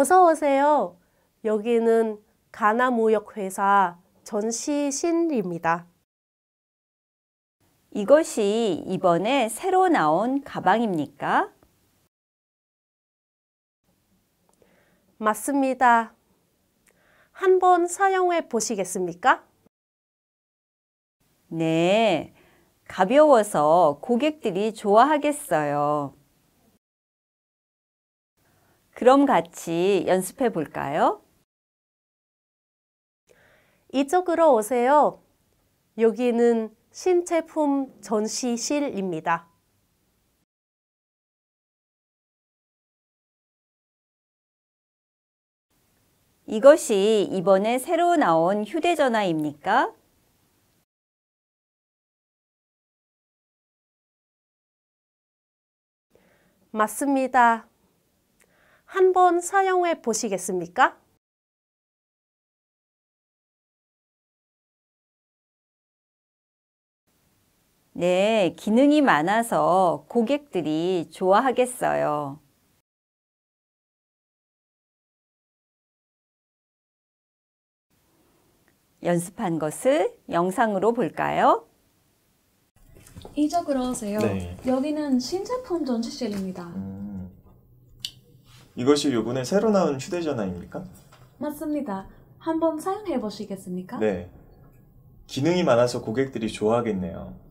어서 오세요. 여기는 가나무역회사 전시실입니다. 이것이 이번에 새로 나온 가방입니까? 맞습니다. 한번 사용해 보시겠습니까? 네, 가벼워서 고객들이 좋아하겠어요. 그럼 같이 연습해 볼까요? 이쪽으로 오세요. 여기는 신제품 전시실입니다. 이것이 이번에 새로 나온 휴대전화입니까? 맞습니다. 한번 사용해 보시겠습니까? 네, 기능이 많아서 고객들이 좋아하겠어요. 연습한 것을 영상으로 볼까요? 이쪽으로 오세요. 네. 여기는 신제품 전시실입니다. 이것이 요번에 새로 나온 휴대전화입니까? 맞습니다. 한번 사용해 보시겠습니까? 네. 기능이 많아서 고객들이 좋아하겠네요.